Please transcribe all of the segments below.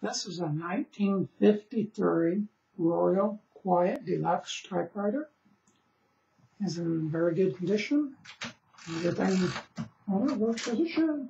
This is a 1953 Royal Quiet De Luxe typewriter. It's in very good condition. Everything on it works as it should.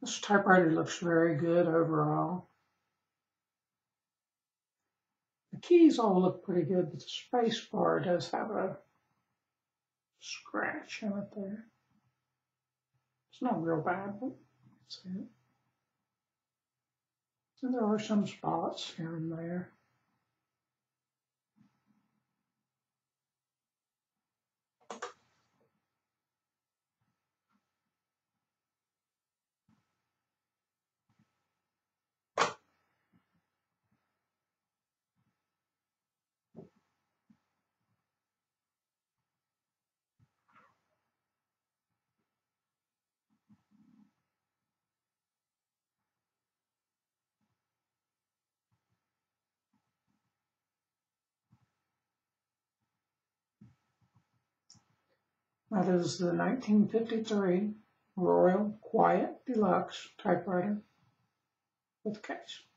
This typewriter looks very good overall. The keys all look pretty good, but the space bar does have a scratch in it there. It's not real bad, but that's it. And there are some spots here and there. That is the 1953 Royal Quiet De Luxe typewriter with case.